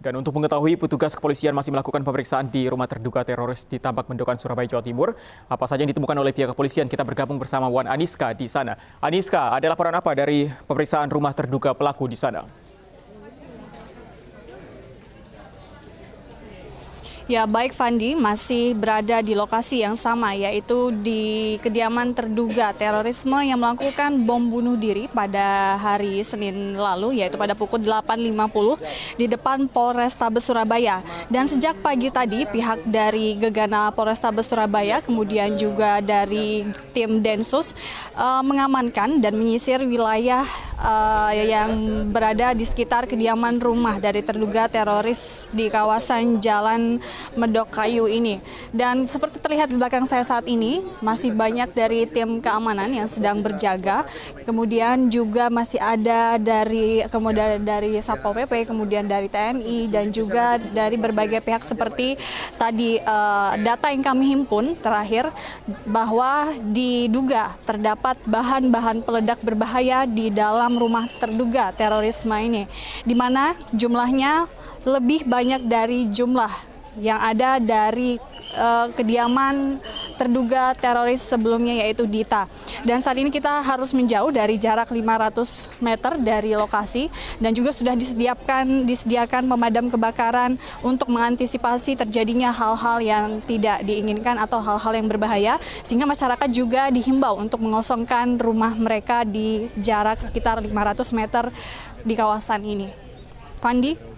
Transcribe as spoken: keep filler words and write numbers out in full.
Dan untuk mengetahui petugas kepolisian masih melakukan pemeriksaan di rumah terduga teroris di Tambak Mendokan, Surabaya, Jawa Timur. Apa saja yang ditemukan oleh pihak kepolisian, kita bergabung bersama Wan Aniska di sana. Aniska, ada laporan apa dari pemeriksaan rumah terduga pelaku di sana? Ya, baik Fandi, masih berada di lokasi yang sama, yaitu di kediaman terduga terorisme yang melakukan bom bunuh diri pada hari Senin lalu, yaitu pada pukul delapan lima puluh di depan Polrestabes Surabaya. Dan sejak pagi tadi pihak dari Gegana Polrestabes Surabaya kemudian juga dari tim Densus uh, mengamankan dan menyisir wilayah uh, yang berada di sekitar kediaman rumah dari terduga teroris di kawasan Jalan Medokayu ini. Dan seperti terlihat di belakang saya saat ini, masih banyak dari tim keamanan yang sedang berjaga, kemudian juga masih ada dari kemudian dari Satpol P P, kemudian dari T N I, dan juga dari berbagai pihak. Seperti tadi uh, data yang kami himpun terakhir, bahwa diduga terdapat bahan-bahan peledak berbahaya di dalam rumah terduga terorisme ini, di mana jumlahnya lebih banyak dari jumlah yang ada dari uh, kediaman terduga teroris sebelumnya, yaitu Dita. Dan saat ini kita harus menjauh dari jarak lima ratus meter dari lokasi, dan juga sudah disediakan disediakan pemadam kebakaran untuk mengantisipasi terjadinya hal-hal yang tidak diinginkan atau hal-hal yang berbahaya, sehingga masyarakat juga dihimbau untuk mengosongkan rumah mereka di jarak sekitar lima ratus meter di kawasan ini. Fandi?